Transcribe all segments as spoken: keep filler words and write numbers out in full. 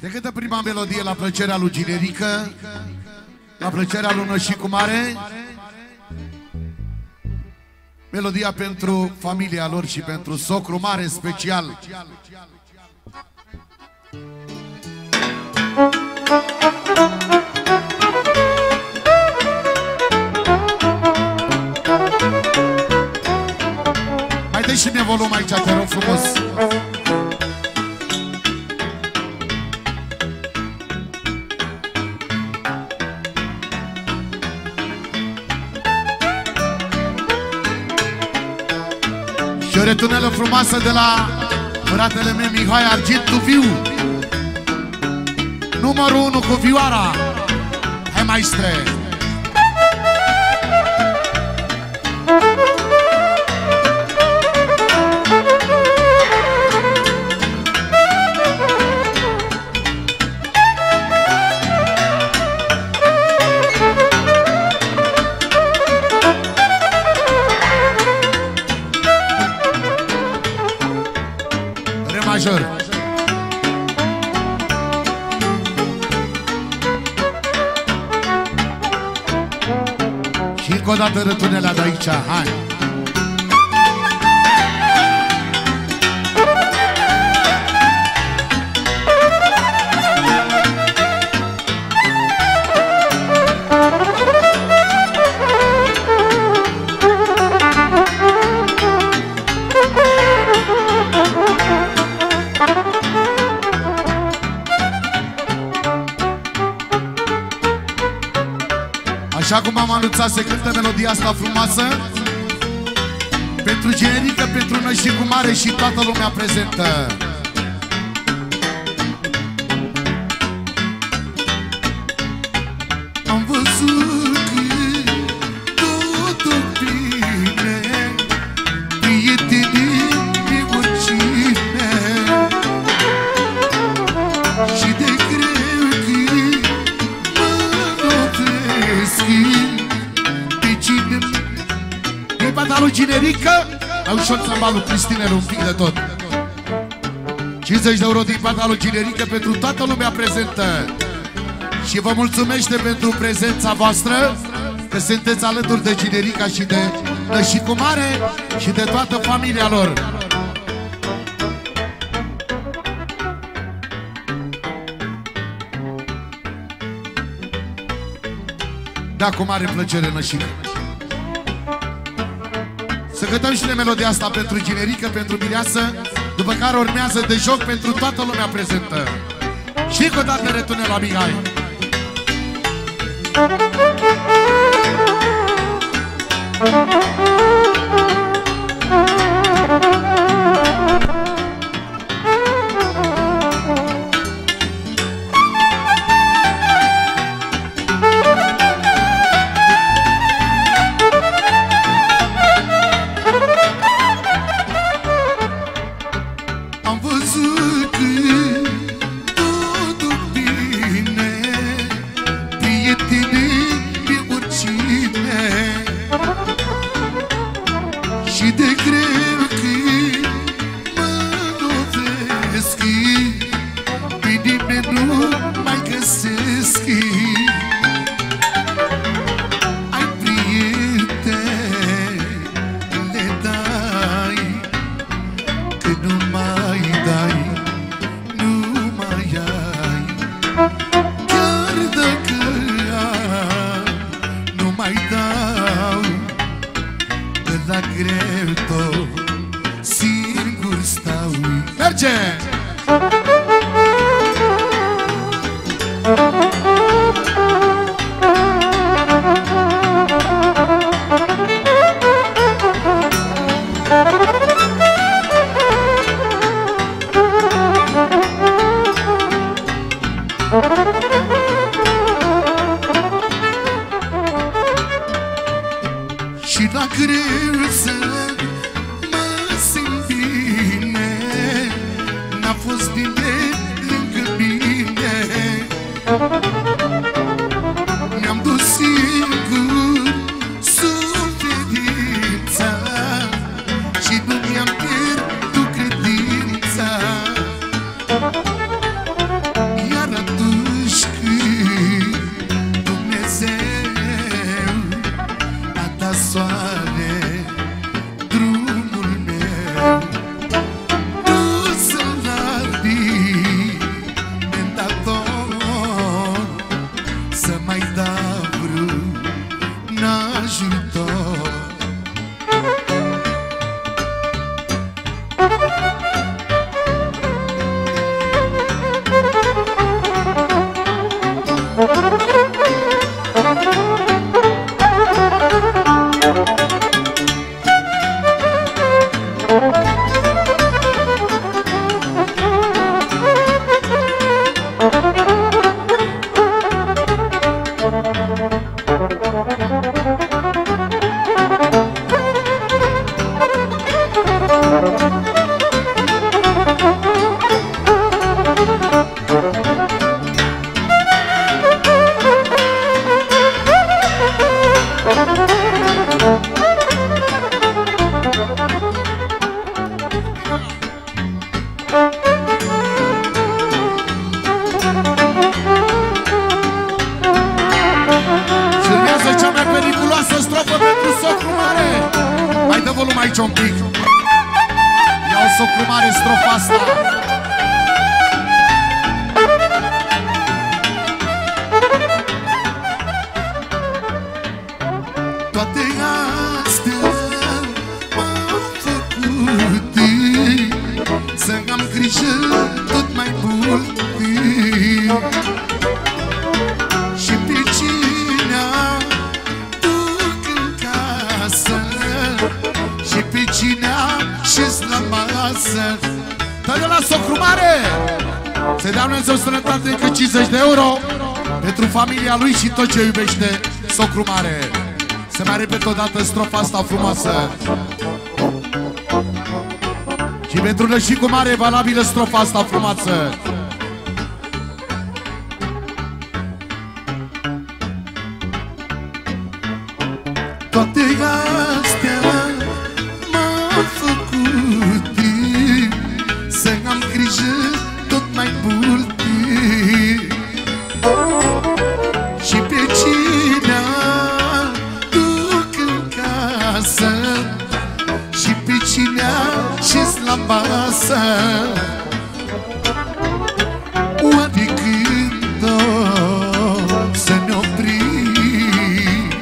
De câtă prima melodie la plăcerea lui Fulgerica, la plăcerea lui Nășicu Mare, melodia pentru familia lor și pentru socru mare special. Haideți și mie volum aici, te rog frumos. Și o retunelă frumoasă de la fratele meu Mihai Argintu Viu, numărul unu cu vioara. Hai maestre! Major. Și încă o dată rătunelea de aici, hai! Așa cum am anunțat, se cântă melodia asta frumoasă pentru Fulgerica, pentru Nășicu Mare și toată lumea prezentă. Am văzut că totul bine, prietenii mi urcine și de greu când mă opresc. Bata lui Fulgerica, dau și-o treaba lui Cristine, un pic de tot. cincizeci de euro din bata lui Fulgerica pentru toată lumea prezentă. Și vă mulțumește pentru prezența voastră, că sunteți alături de Fulgerica și de Nășicu Mare și de toată familia lor. Da, cu mare plăcere, Nășicu. Să cântăm și de melodia asta pentru Fulgerica, pentru Mireasă, după care urmează de joc pentru toată lumea prezentă. Și încă o dată retune la Mihai. mirajul tău. Lui și tot ce iubește socru mare. Se mai repet odată strofa asta frumoasă. Și pentru Lășicu Mare e valabilă strofa asta frumoasă. Toate astea m-au făcut să am grijă tot mai mult. Pasă oare când o să ne oprim,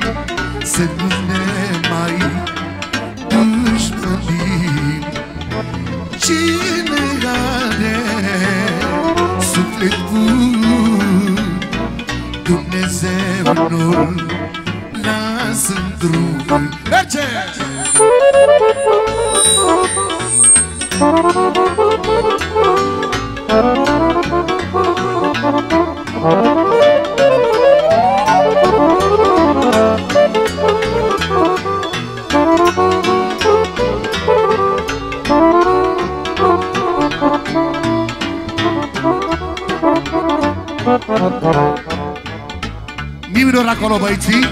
să nu ne mai dușmănim? Cine are suflet bun, Dumnezeu nu-l lasă în drum. Merge! Nimeni acolo, băieții.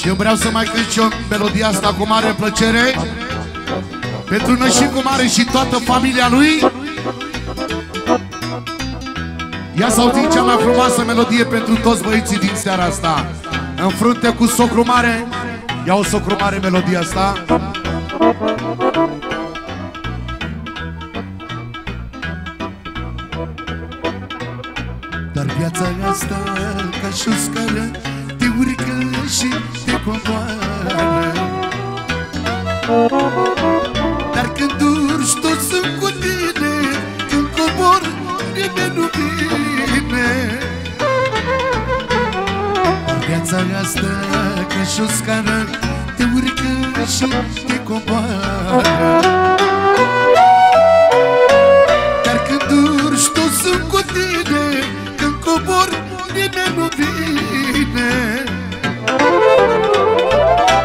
Și eu vreau să mai cânt și eu melodia asta cu mare plăcere pentru Nășicu Mare și toată familia lui. Ia să auziți cea mai frumoasă melodie pentru toți băieții din seara asta. În frunte cu socru mare. Ia o socru mare melodia asta. Dar viața asta ca și o scară te urcă și te coboară. Dar când urci toți sunt cu tine, când cobor nimeni nu vine. Viața asta ca și o scară te urcă și te coboară. Dar când urci toți sunt cu tine, când cobor nimeni nu vine.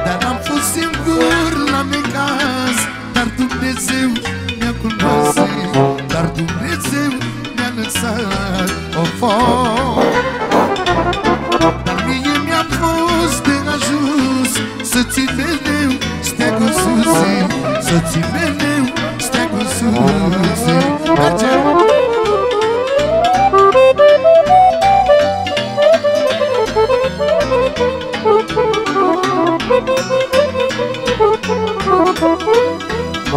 Dar am fost singur la necaz, dar Dumnezeu mi-a cunoscut, dar Dumnezeu mi-a lăsat o foc. Dar mie mi-a fost de ajuns să țin mereu steagul sus, să țin mereu steagul sus. Mergem!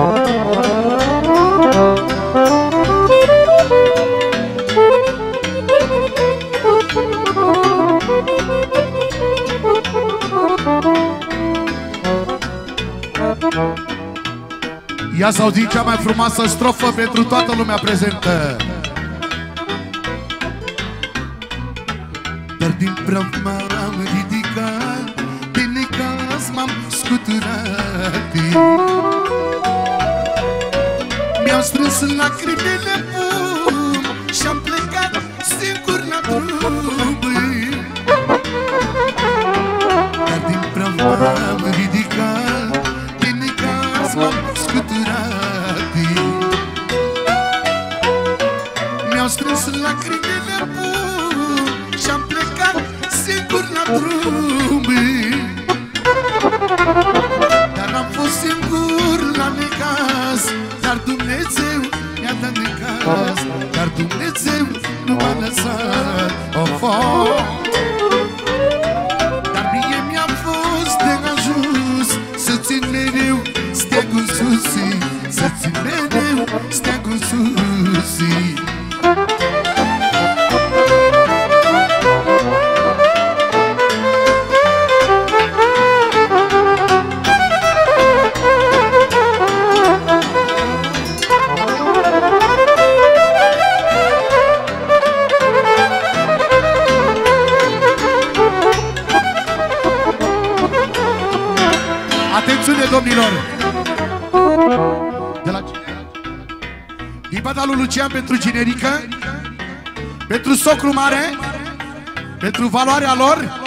Thank you. Ia să auzim cea mai frumoasă strofă pentru toată lumea prezentă. Dar din praf m-am ridicat, din necaz m-am scuturat. Mi-au strâns lacrimile pum și-am plecat singur la drum. Dar din praf m-am ridicat, din necaz m-am scuturat. Mi-au strâns lacrimile pum și-am plecat singur la drum. Dar n-am fost singur la necaz, dar Dumnezeu mi-a dat necaz, dar Dumnezeu nu m-a lăsat. Of, of. Dar mie mi-a fost de ajuns să țin mereu steagul sus, să țin mereu steagul sus. Domnilor, de la cine? Din bata lui Lucian pentru generică, pentru socru mare, pentru valoarea lor,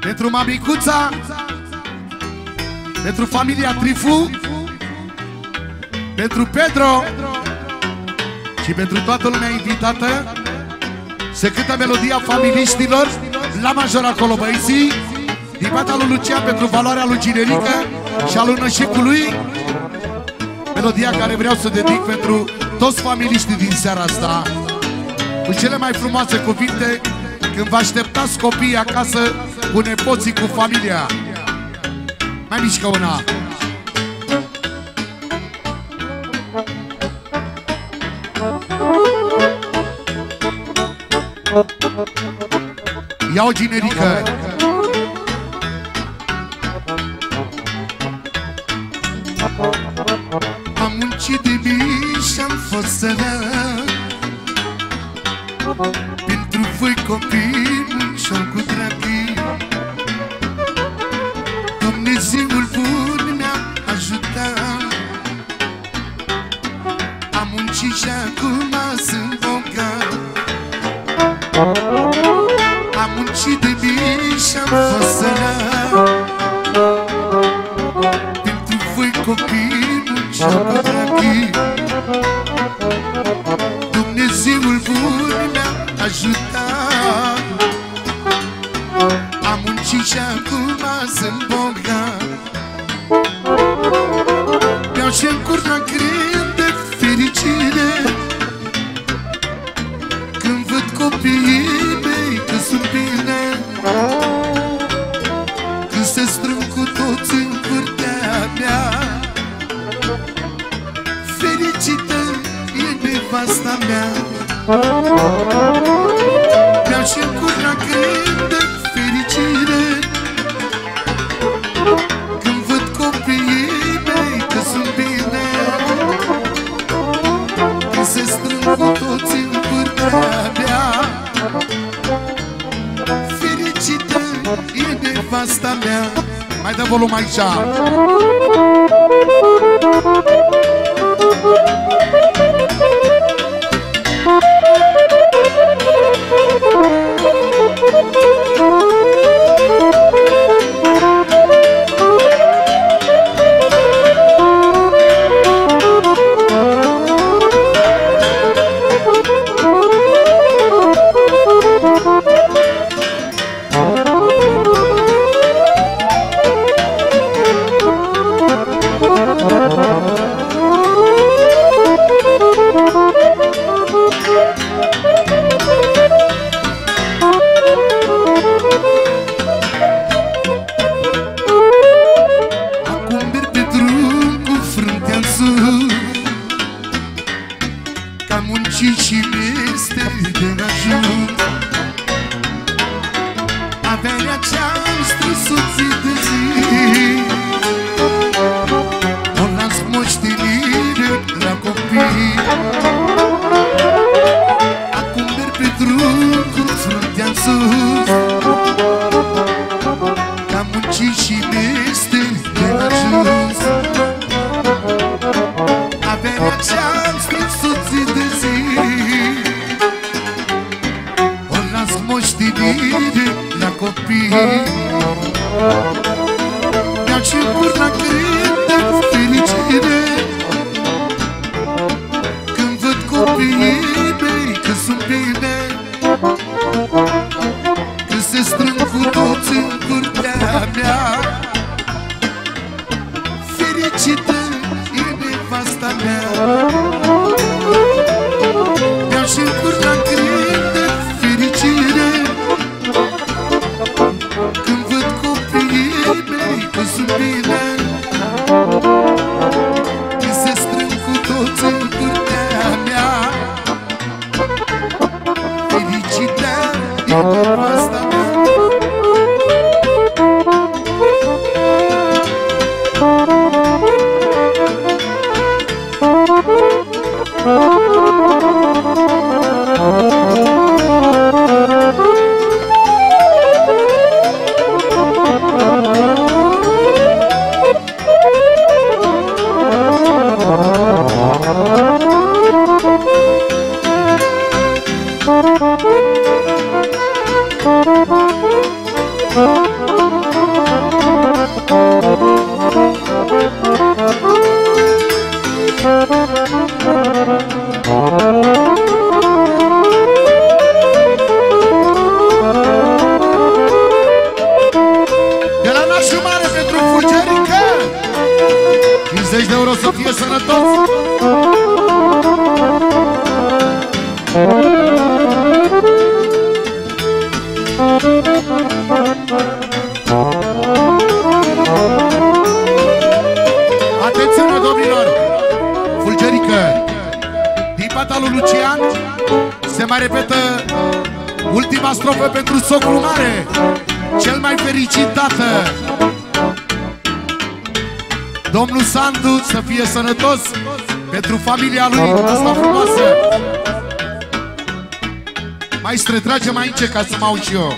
pentru mamicuța, pentru familia Trifu, pentru Pedro și pentru toată lumea invitată. Se cântă melodia familiștilor la major acolo, băieții. Din partea lui Lucia pentru valoarea lui Cinerică și a lui Nășicului, melodia care vreau să dedic pentru toți familiștii din seara asta, cu cele mai frumoase cuvinte, când vă așteptați copiii acasă, cu nepoții, cu familia. Mai mișcă una. Ia o Cinerică. Am muncit de mii și-am fost sărat, pentru voi copii munciam cu dragii. Dumnezeul bun mi-a ajutat, am muncit și acum sunt bogat. Am muncit de mii și-am fost sărat, copii munceam cu dragii. Dumnezeul bun mi-a ajutat, am muncit și acum sunt bogat. Mi-au și-mi curs la greu de fericire, când văd copiii mei că sunt bine, când se strâng cu toți în curtea mea. Fericită e nevasta mea. Mi-au și-ncurs la greu de fericire, când văd copiii mei că sunt bine, când se strâng cu toți în curtea mea. Fericită e nevasta mea. Mai dă volum aici. iubit. Acum merg pe drum cu fruntea-n sus, că-am muncit și destul de ajuns. Averea ce-am strâns soții de zi, o las moștenire la copii. Mi-au și burna credă cu fericire când văd copiii mei că sunt bine, că se strâng cu toți în curtea mea. Fericită e nevasta mea. Mi-au și burna credă cu fericire când văd copiii mei că sunt bine, că se strâng cu toți în curtea mea. Fericită e nevasta mea. Să fie sănătos pentru familia lui, asta frumoasă. Maestre, trage mai înce ca să mă aud și eu.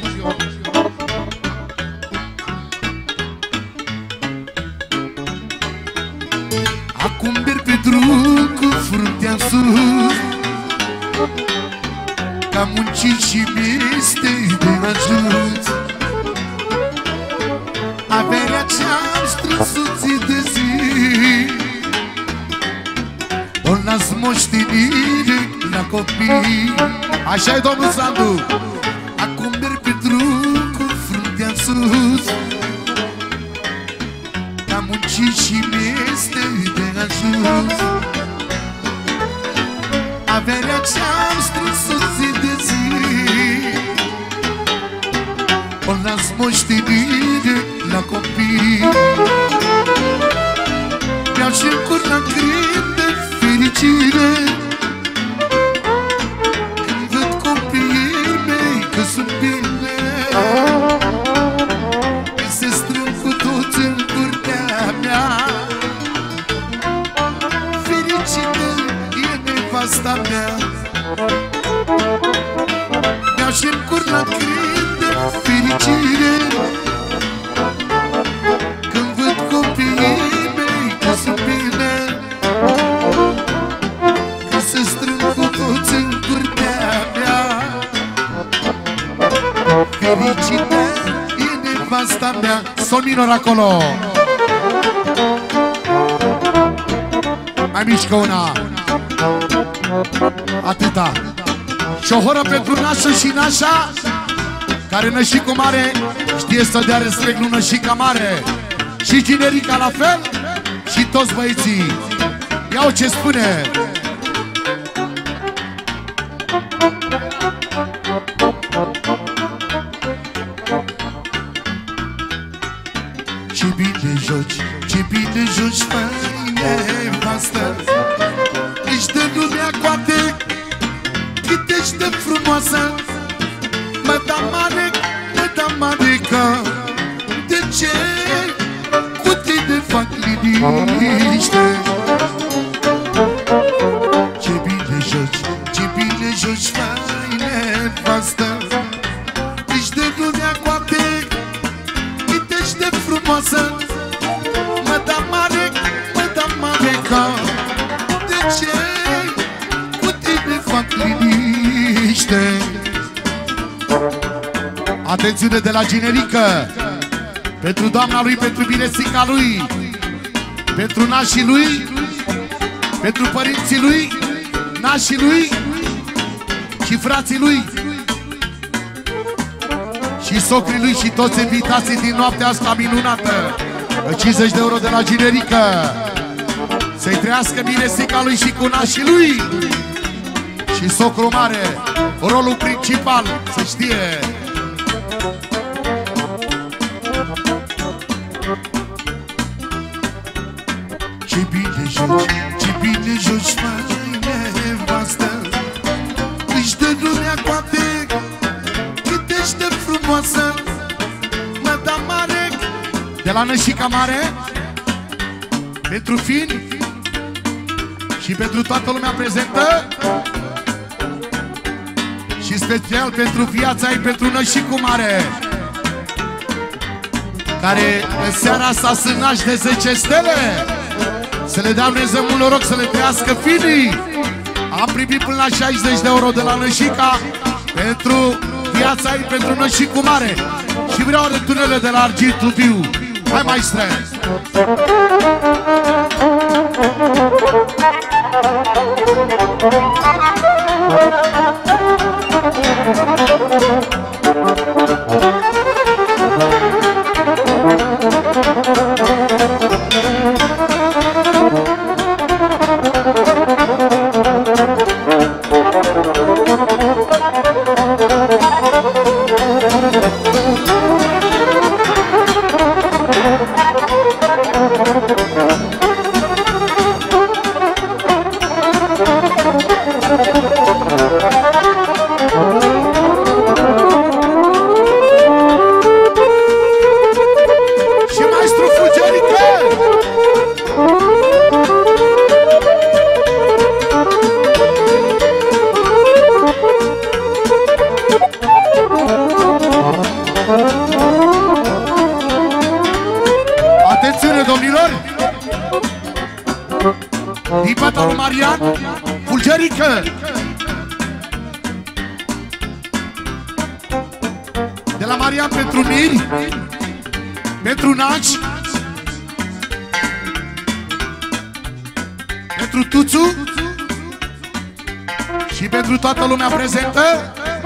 Acum merg pe drum cu fruntea-n sus, că-am muncit și mi-este de ajuns. Averea ce-am strâns soții de zi, o las moștenire la copii. Așa-i, domnul Sandu. Acum merg pe drum cu fruntea-n sus, că-am muncit și mi-este de ajuns. Averea ce-am strâns soții de zi, o las moștenire la copii. Mi-au și curna de fericire când văd copiii mei că sunt bine, că se strâng cu toți în curtea mea. Fericită e nevasta mea. Mi-au și curna de fericire când văd copiii mei că sunt bine, că se strâng cu toți în curtea mea. Fericită e nevasta mea. Sol minor acolo. Mai mișcă una. Atâta. Și o horă pentru nașul și nașa care nășicu mare știe să dea respect lui nășica mare. Și generica la fel, și toți băieții. Iau ce spune. Ce bine joci, ce bine joci, fă-i nevastă. Ești de lumea coate, cât ești de frumoasă. Mădamane, mădamaneca, de ce cu tine fac liniște? joci faine, nevastă, ești de lumea coapte, cât ești de frumoasă. Mă da mare, mă da mare ca, de ce cu tine fac liniște? Atențiune de la generică, pentru doamna lui, pentru binesica lui, pentru nașii lui, pentru părinții lui, nașii lui și frații lui și socrii lui și toți invitații din noaptea asta minunată. Cincizeci de euro de la generică. Să-i trăiască binesica lui și cu nașii lui și socru mare, rolul principal, să știe. Ce bine joci, ce bine joci, măi, nevastă, ești de lumea coapte, cât ești de frumoasă. Mă da mare, de la nășica mare, pentru fin și pentru toată lumea prezentă și special pentru viața ei, pentru nășicul mare, care în seara asta sunt nași de zece stele. Să le dea Dumnezeu mult noroc, să le crească finii. Am primit până la șaizeci de euro de la Nășica pentru viața ei, pentru Nășicul mare. Și vreau retunele de la Argintul Viu. Hai, maestre!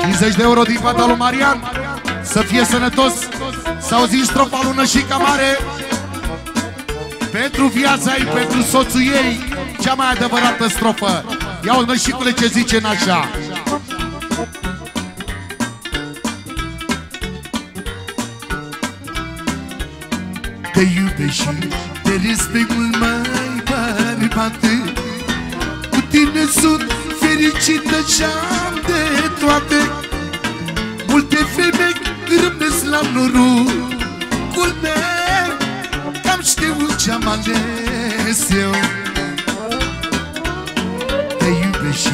cincizeci de euro din fata lui Marian. Să fie sănătos. Să auziți strofa lui Nășica mare, pentru viața ei, pentru soțul ei, cea mai adevărată strofă. Ia-o, Nășicule, ce zice în așa. Te iubești și te respect mult, mai bărbate, cu tine sunt fericită și-am de toate. Multe femei râmnesc la norocul meu, cam știu ce-am ales eu. Te iubești și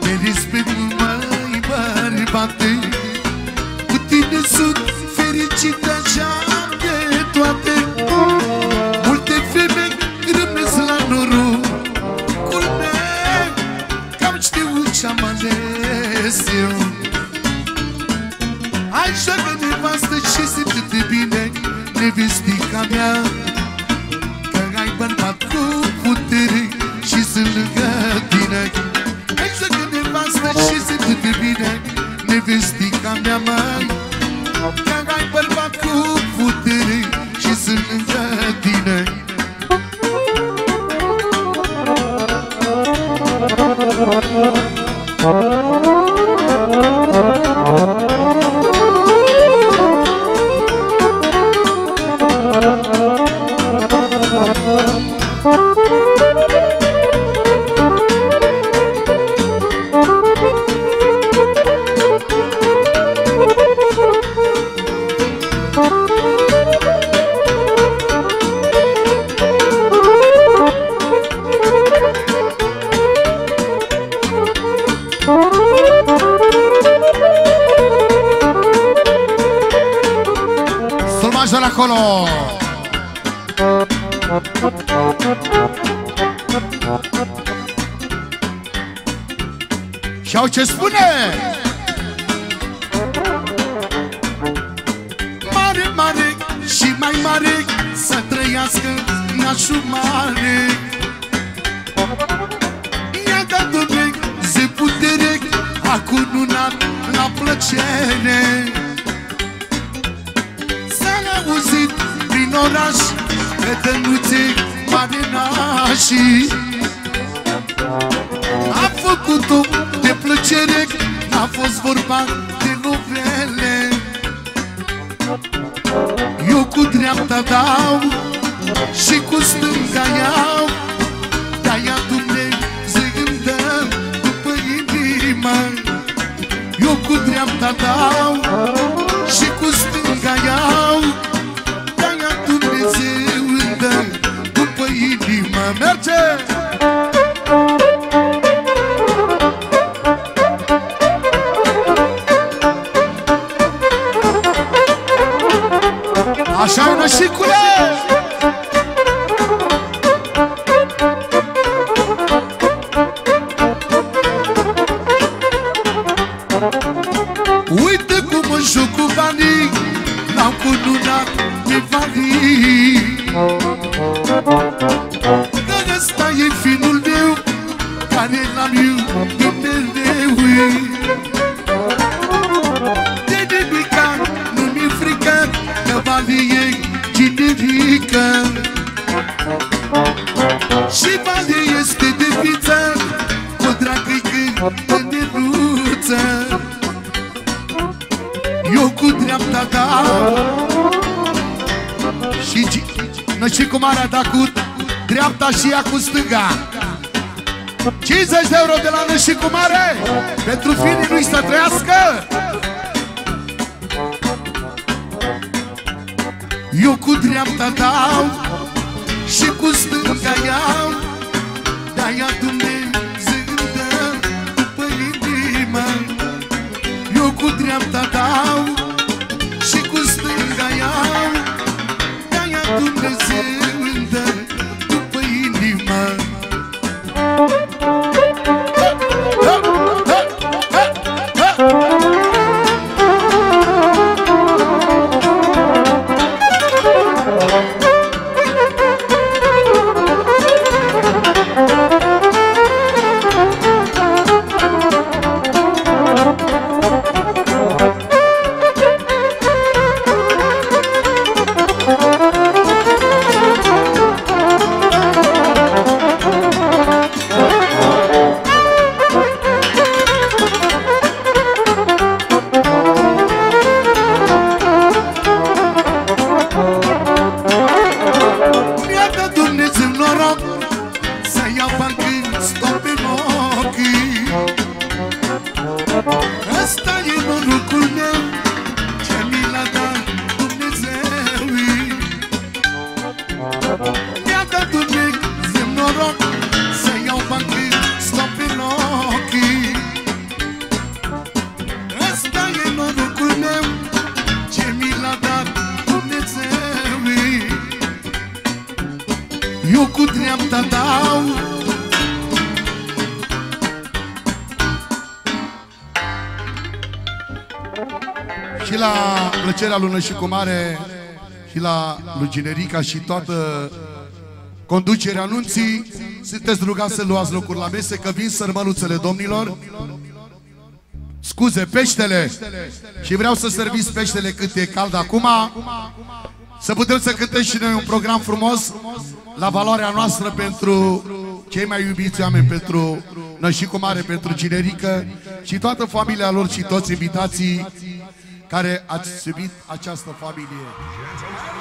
te respect, mai bărbate, cu tine sunt fericită și-am de toate. Multe femei râmnesc la norocul meu, cam știu ce-am ales eu. Hai, joacă nevastă și simte-te bine, nevestica mea, că ai bărbat cu putere și sunt lângă tine. Hai, joacă nevastă și simte-te bine, nevestica mea, mai, că ai bărbat cu putere și sunt lângă tine. Oh. Sul major acolo! Și au ce spune! Mare, mare și mai mare, să trăiască nașul mare. Ia domne, zi putere, acum una la plăcere. S-a auzit prin oraș pe tănuțe mare nașii. A făcut-o de plăcere, a fost vorba de novele. Eu cu dreapta dau și cu stânga iau, dar ea Dumnezeu îmi dă după inimă. Eu cu dreapta dau și cu stânga iau, dar ea Dumnezeu îmi dă după inimă. Merge! Așa-i nășicule! Uite cum îmi joc cu banii, n-am cununat de banii. Dar ăsta e finul meu, care l-am iubit mereu. De nimica nu mi-e frică, că banii e generică. Și banii este de viță, cu dragă-i gândă de ruță. Eu cu dreapta dau și nășicul mare a dat cu dreapta și ea cu stânga. cincizeci de euro de la nășicul mare pentru finii lui să trăiască. Eu cu dreapta dau și cu stânga iau, dar ea Dumnezeu îmi dă după inimă. Eu cu dreapta dau și cu stânga iau, dar ea Dumnezeu îmi dă după inimă. Eu cu dreapta dau. Și la plăcerea lui Nășicu Mare și la lui Generica și toată conducerea anunții, sunteți rugați să luați locuri la mese, că vin sărmăluțele domnilor. Scuze, peștele. Și vreau să serviți peștele cât e cald acum, să putem să cântăm și noi un program frumos la valoarea noastră pentru cei mai iubiți oameni, pentru Nășicu Mare, pentru Generică și toată familia lor și toți invitații care ați iubit această familie.